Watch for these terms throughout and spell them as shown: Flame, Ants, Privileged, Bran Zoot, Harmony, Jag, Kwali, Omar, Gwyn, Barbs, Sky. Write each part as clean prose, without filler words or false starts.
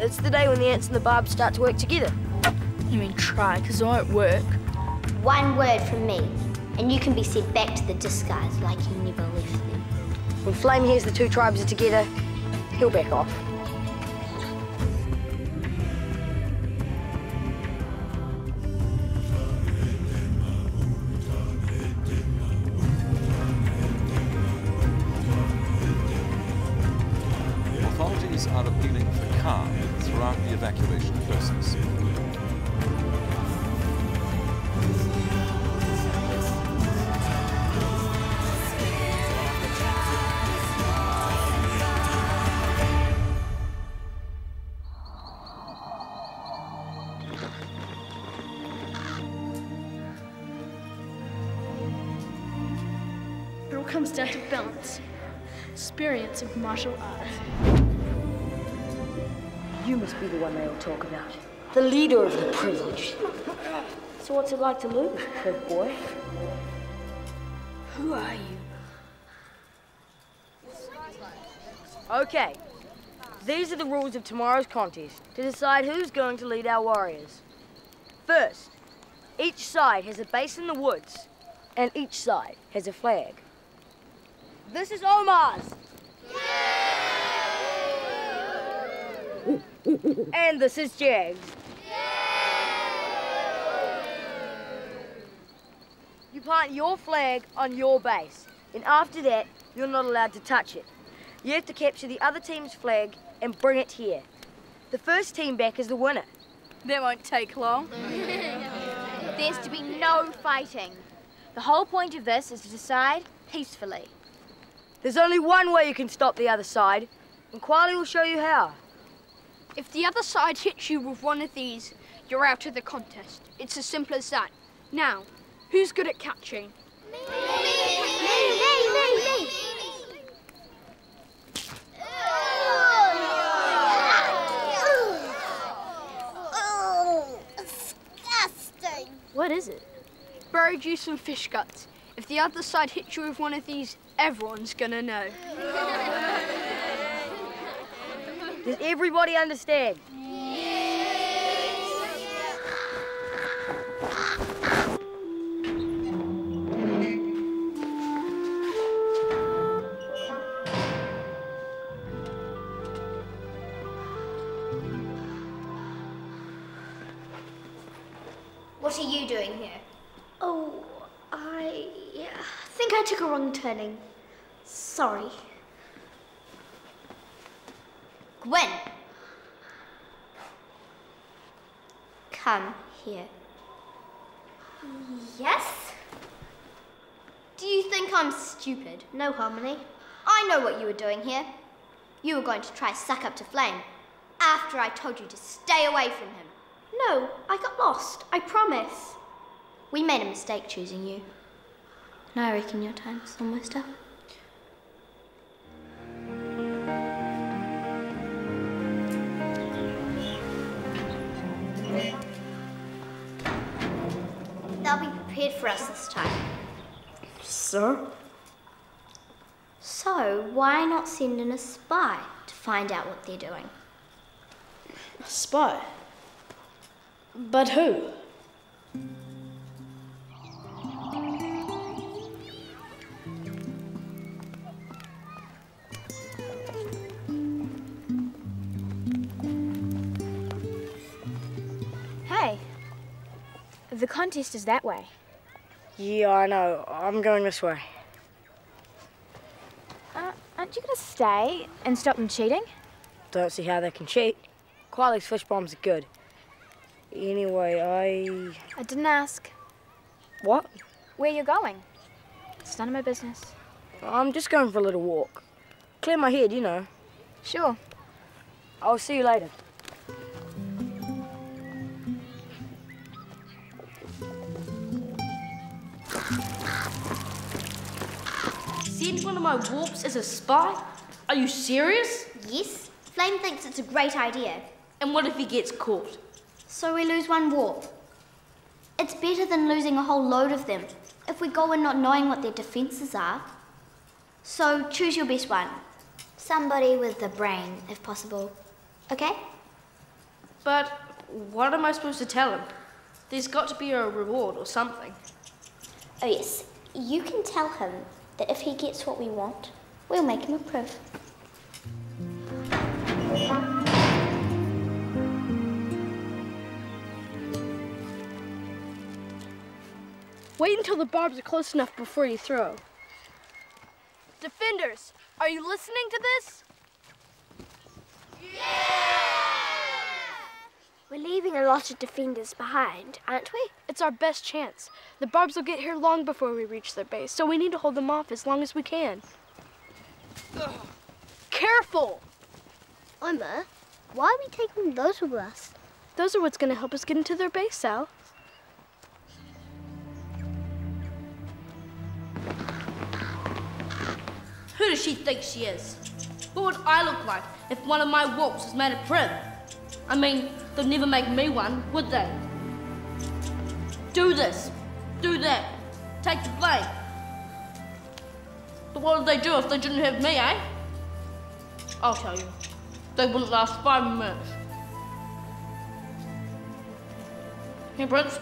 It's the day when the ants and the barb start to work together. You mean try, because it won't work. One word from me, and you can be sent back to the disguise like you never left them. When Flame hears the two tribes are together, he'll back off. Authorities are appealing for calm throughout the evacuation process. It all comes down to balance, experience of martial arts. You must be the one they all talk about. The leader of the privileged. So what's it like to lose, big boy? Who are you? Okay. These are the rules of tomorrow's contest to decide who's going to lead our warriors. First, each side has a base in the woods, and each side has a flag. This is Omar's. Yay! And this is Jag's. You plant your flag on your base, and after that, you're not allowed to touch it. You have to capture the other team's flag and bring it here. The first team back is the winner. That won't take long. There's to be no fighting. The whole point of this is to decide peacefully. There's only one way you can stop the other side, and Kwali will show you how. If the other side hits you with one of these, you're out of the contest. It's as simple as that. Now, who's good at catching? Me! Me! Oh, disgusting! What is it? Berry juice and fish guts. If the other side hits you with one of these, everyone's gonna know. Does everybody understand? Yes. What are you doing here? Oh, I think I took a wrong turning. Sorry. Gwyn! Come here. Yes? Do you think I'm stupid? No, Harmony. I know what you were doing here. You were going to try suck up to Flame after I told you to stay away from him. No, I got lost. I promise. We made a mistake choosing you. And I reckon your time's almost up. They'll be prepared for us this time. So? So, why not send in a spy to find out what they're doing? A spy? But who? The contest is that way. Yeah, I know. I'm going this way. Aren't you going to stay and stop them cheating? Don't see how they can cheat. Kwali's fish bombs are good. Anyway, I didn't ask. What? Where you're going. It's none of my business. I'm just going for a little walk. Clear my head, you know. Sure. I'll see you later. Send one of my warps as a spy? Are you serious? Yes. Flame thinks it's a great idea. And what if he gets caught? So we lose one warp. It's better than losing a whole load of them if we go in not knowing what their defences are. So choose your best one. Somebody with the brain, if possible. Okay? But what am I supposed to tell him? There's got to be a reward or something. Oh yes, you can tell him that if he gets what we want, we'll make him approve. Wait until the barbs are close enough before you throw. Defenders, are you listening to this? Yeah! We're leaving a lot of defenders behind, aren't we? It's our best chance. The barbs will get here long before we reach their base, so we need to hold them off as long as we can. Ugh. Careful! Omar, why are we taking those with us? Those are what's going to help us get into their base, Sal. Who does she think she is? What would I look like if one of my wolves was made of prim? I mean, they'd never make me one, would they? Do this, do that, take the blame. But what would they do if they didn't have me, eh? I'll tell you. They wouldn't last 5 minutes. Hey, Prince.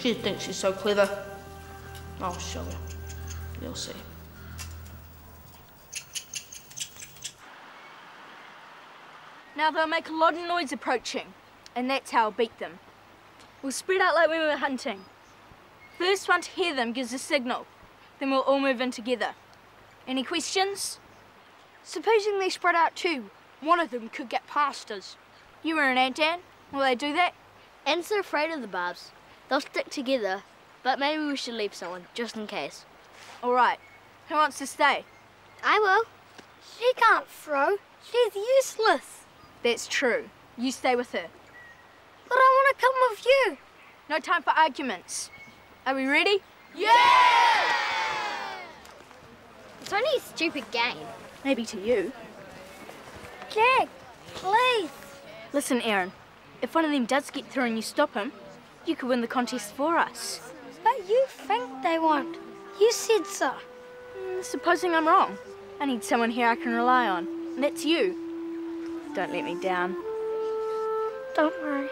She thinks she's so clever. I'll show her. You'll see. Now they'll make a lot of noise approaching, and that's how I'll beat them. We'll spread out like when we were hunting. First one to hear them gives a signal. Then we'll all move in together. Any questions? Supposing they spread out too, one of them could get past us. You were an ant, Ann. Will they do that? Ants are afraid of the barbs. They'll stick together, but maybe we should leave someone, just in case. All right. Who wants to stay? I will. She can't throw. She's useless. That's true. You stay with her. But I want to come with you. No time for arguments. Are we ready? Yeah! It's only a stupid game. Maybe to you. Jag, please. Listen, Aaron. If one of them does get through and you stop him, you could win the contest for us. But you think they won't. You said so. Supposing I'm wrong. I need someone here I can rely on. And that's you. Don't let me down. Don't worry.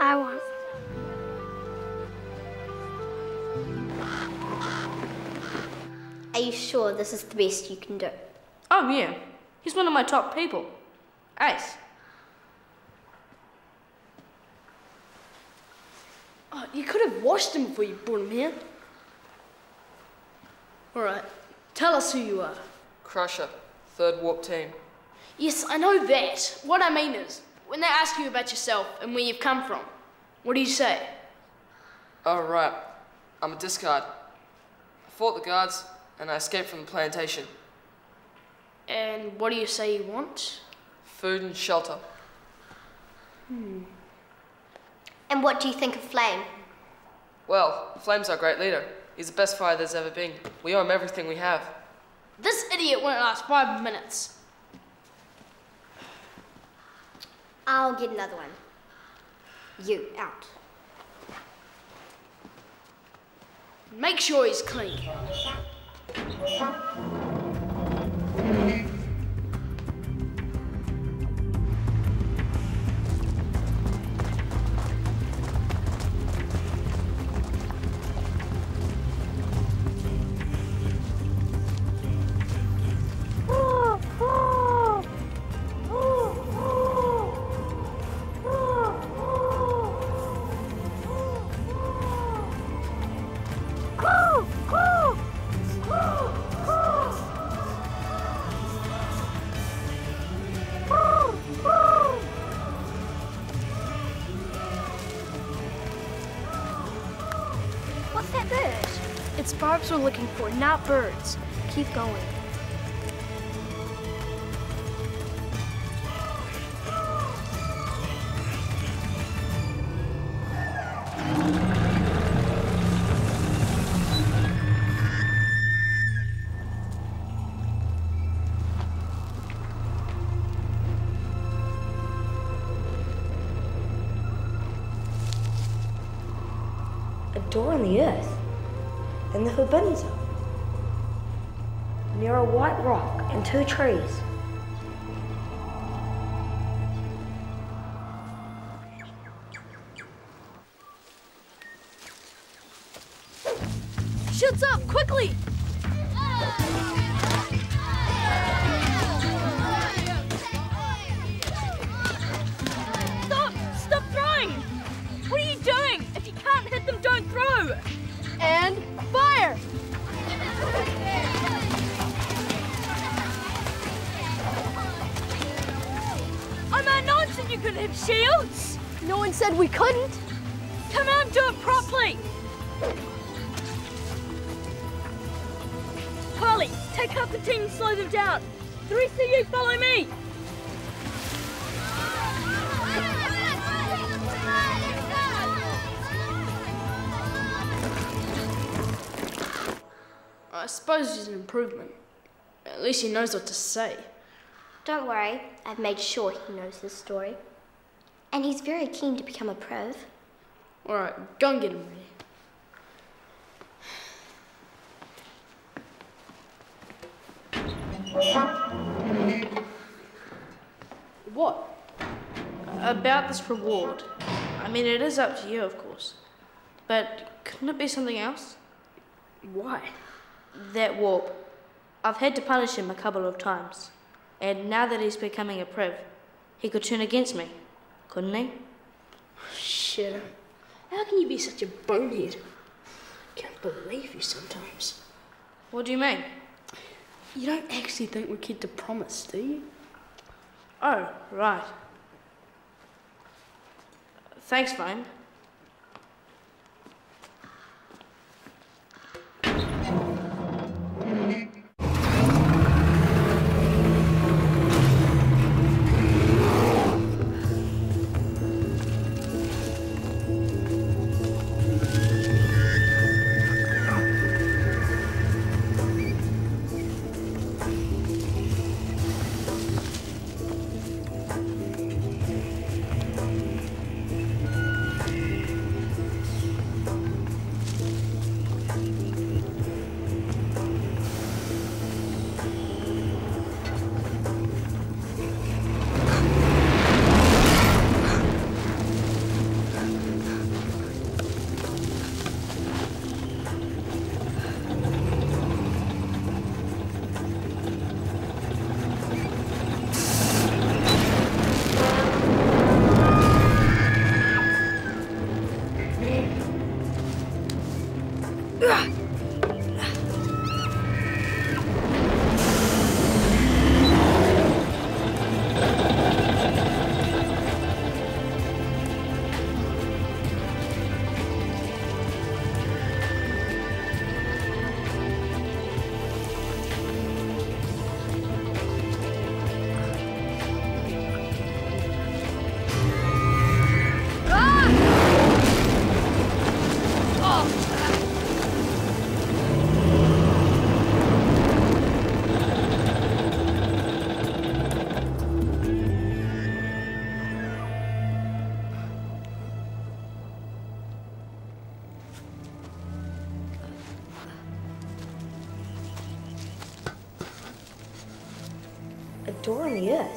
I won't. Are you sure this is the best you can do? Oh, yeah. He's one of my top people. Ace. Oh, you could have washed him before you brought him here. All right, tell us who you are. Crusher, third warp team. Yes, I know that. What I mean is, when they ask you about yourself and where you've come from, what do you say? Oh, right. I'm a discard. I fought the guards and I escaped from the plantation. And what do you say you want? Food and shelter. And what do you think of Flame? Well, Flame's our great leader. He's the best fighter there's ever been. We owe him everything we have. This idiot won't last 5 minutes. I'll get another one. You, out. Make sure he's clean. Barbs we're looking for, not birds. Keep going. A door on the earth? And the forbidden zone. near a white rock and two trees. Shoots up, quickly! Stop! Stop throwing! What are you doing? If you can't hit them, don't throw! And fire! Omar, no one said you couldn't have shields! No one said we couldn't! Come on, do it properly! Polly, take half the team and slow them down. The rest of you follow me! I suppose it's an improvement. At least he knows what to say. Don't worry, I've made sure he knows his story. And he's very keen to become a prov. All right, go and get him ready. What? About this reward. I mean, it is up to you, of course. But couldn't it be something else? Why? That warp. I've had to punish him a couple of times. And now that he's becoming a priv, he could turn against me, couldn't he? Shit. How can you be such a bonehead? I can't believe you sometimes. What do you mean? You don't actually think we keep the promise, do you? Oh, right. Thanks, Flame. Door on the earth.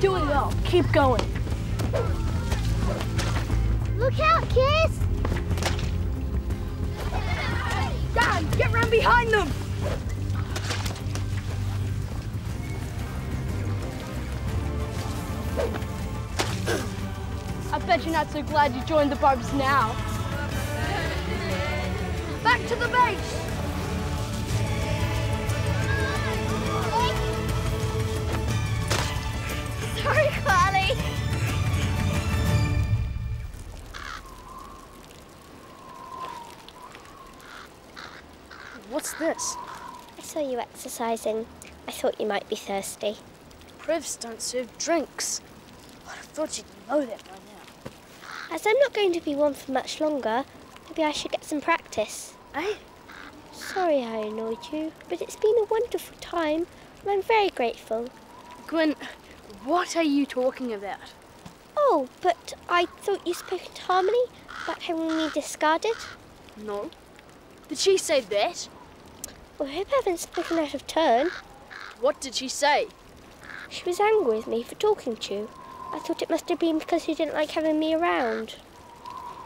Doing well. Keep going. Look out, kids! Dan, get round behind them! I bet you're not so glad you joined the Barbs now. Back to the base! Sorry, Chloe. this? I saw you exercising. I thought you might be thirsty. Privs don't serve drinks. I'd have thought you'd know that by now. As I'm not going to be one for much longer, maybe I should get some practice. Eh? Sorry I annoyed you, but it's been a wonderful time, and I'm very grateful. Gwyn, what are you talking about? Oh, but I thought you spoke to Harmony about having me discarded. No. Did she say that? Well, I hope I haven't spoken out of turn. What did she say? She was angry with me for talking to you. I thought it must have been because you didn't like having me around.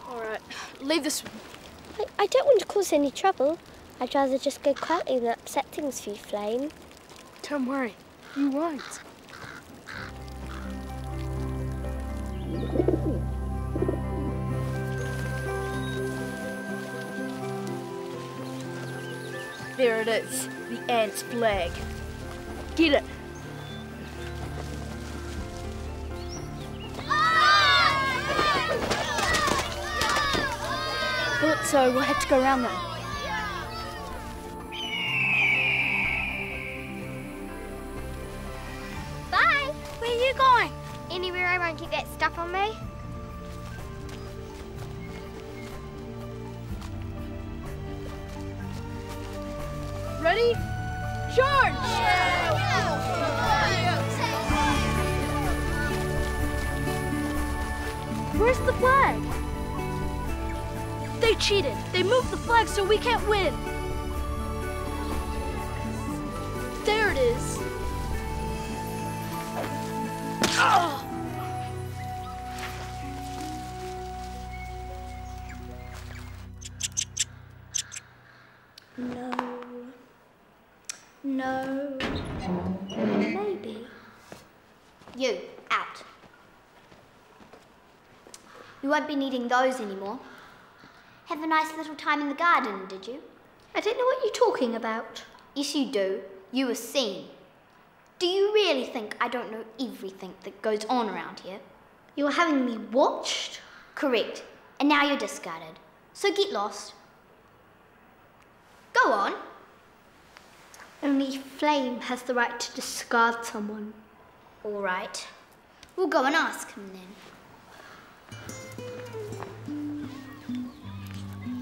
All right, leave this one. I don't want to cause any trouble. I'd rather just go quietly than upset things for you, Flame. Don't worry, you won't. There it is, the ant's flag. Get it! Thought so, we'll have to go around now. Bye! Where are you going? Anywhere I won't get that stuff on me. Ready? Charge! Yeah. Where's the flag? They cheated. They moved the flag so we can't win. There it is. Oh. No. Maybe. You, out. You won't be needing those anymore. Have a nice little time in the garden, did you? I don't know what you're talking about. Yes, you do. You were seen. Do you really think I don't know everything that goes on around here? You were having me watched? Correct. And now you're discarded. So get lost. Go on. Only Flame has the right to discard someone. All right. We'll go and ask him then.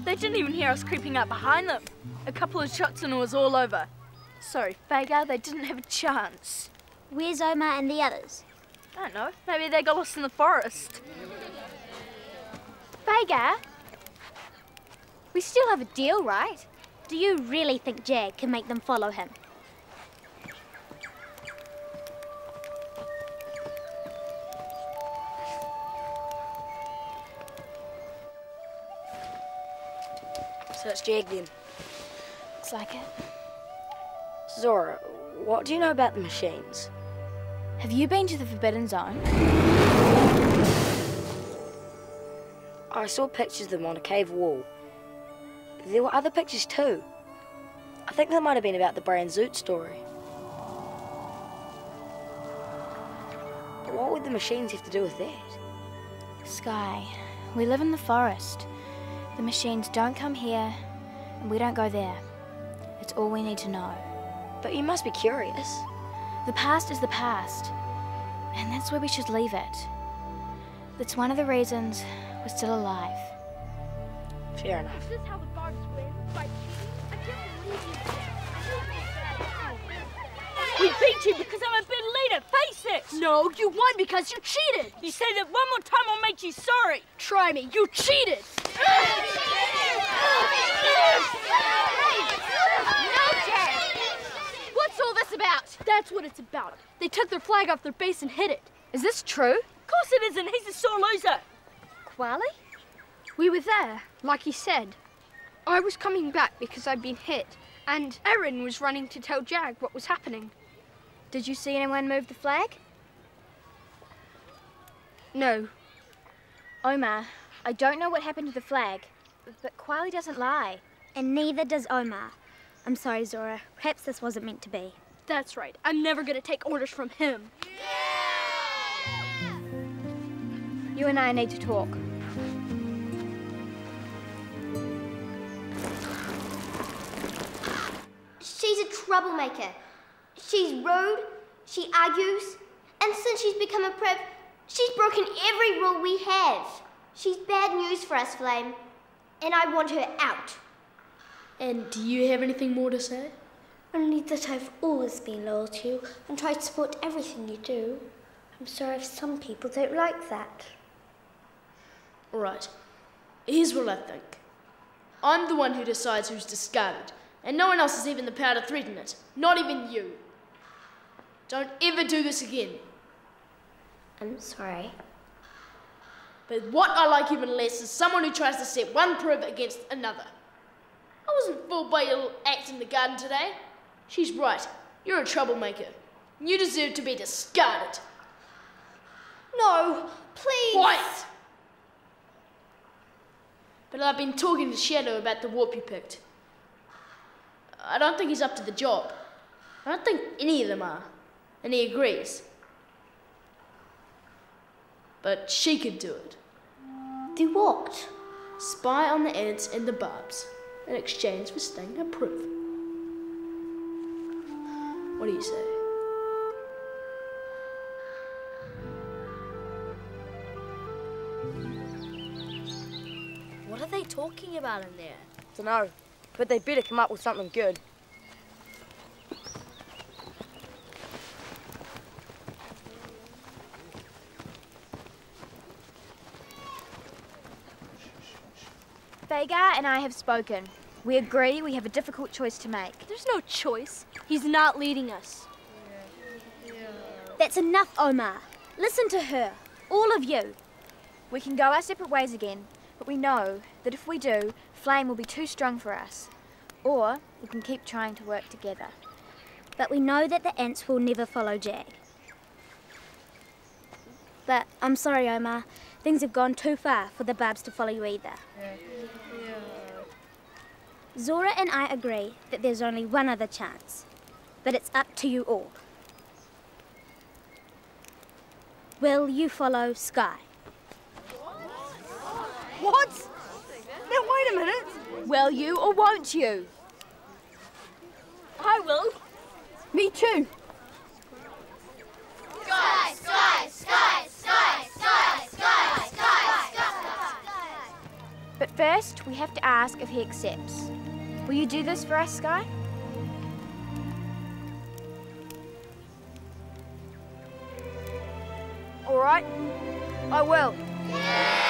They didn't even hear us creeping up behind them. A couple of shots and it was all over. Sorry, Fager, they didn't have a chance. Where's Omar and the others? I don't know. Maybe they got lost in the forest. Fager, we still have a deal, right? Do you really think Jag can make them follow him? So it's Jag then. Looks like it. Zora, what do you know about the machines? Have you been to the Forbidden Zone? I saw pictures of them on a cave wall. There were other pictures too. I think that might have been about the Bran Zoot story. But what would the machines have to do with that? Sky, we live in the forest. The machines don't come here, and we don't go there. It's all we need to know. But you must be curious. The past is the past, and that's where we should leave it. That's one of the reasons we're still alive. Fair enough. Is this how the dogs win? By cheating? I can't believe you. We beat you because I'm a bit leader. Face it! No, you won because you cheated. You say that one more time I'll make you sorry. Try me. You cheated. No, Jack. What's all this about? That's what it's about. They took their flag off their base and hid it. Is this true? Of course it isn't. He's a sore loser. Quali? We were there, like he said. I was coming back because I'd been hit, and Erin was running to tell Jag what was happening. Did you see anyone move the flag? No. Omar, I don't know what happened to the flag, but Quali doesn't lie. And neither does Omar. I'm sorry, Zora. Perhaps this wasn't meant to be. That's right. I'm never going to take orders from him. Yeah! You and I need to talk. She's a troublemaker. She's rude, she argues, and since she's become a prev, she's broken every rule we have. She's bad news for us, Flame, and I want her out. And do you have anything more to say? Only that I've always been loyal to you and tried to support everything you do. I'm sorry if some people don't like that. All right, here's what I think. I'm the one who decides who's discarded, and no one else has even the power to threaten it. Not even you. Don't ever do this again. I'm sorry. But what I like even less is someone who tries to set one probe against another. I wasn't fooled by your little act in the garden today. She's right. You're a troublemaker. You deserve to be discarded. No, please. What? But I've been talking to Shadow about the warp you picked. I don't think he's up to the job. I don't think any of them are. And he agrees. But she could do it. Do what? Spy on the ants and the barbs in exchange for staying her proof. What do you say? What are they talking about in there? I don't know, but they better come up with something good. Vega and I have spoken. We agree we have a difficult choice to make. There's no choice. He's not leading us. Yeah. That's enough, Omar. Listen to her, all of you. We can go our separate ways again, but we know that if we do, Flame will be too strong for us. Or we can keep trying to work together. But we know that the ants will never follow Jag. But I'm sorry, Omar. Things have gone too far for the barbs to follow you either. Yeah. Zora and I agree that there's only one other chance, but it's up to you all. Will you follow Sky? What? Now wait a minute. Will you or won't you? I will. Me too. Sky, Sky, Sky, Sky, Sky, Sky, Sky, Sky. But first, we have to ask if he accepts. Will you do this for us, Sky? All right, I will. Yeah!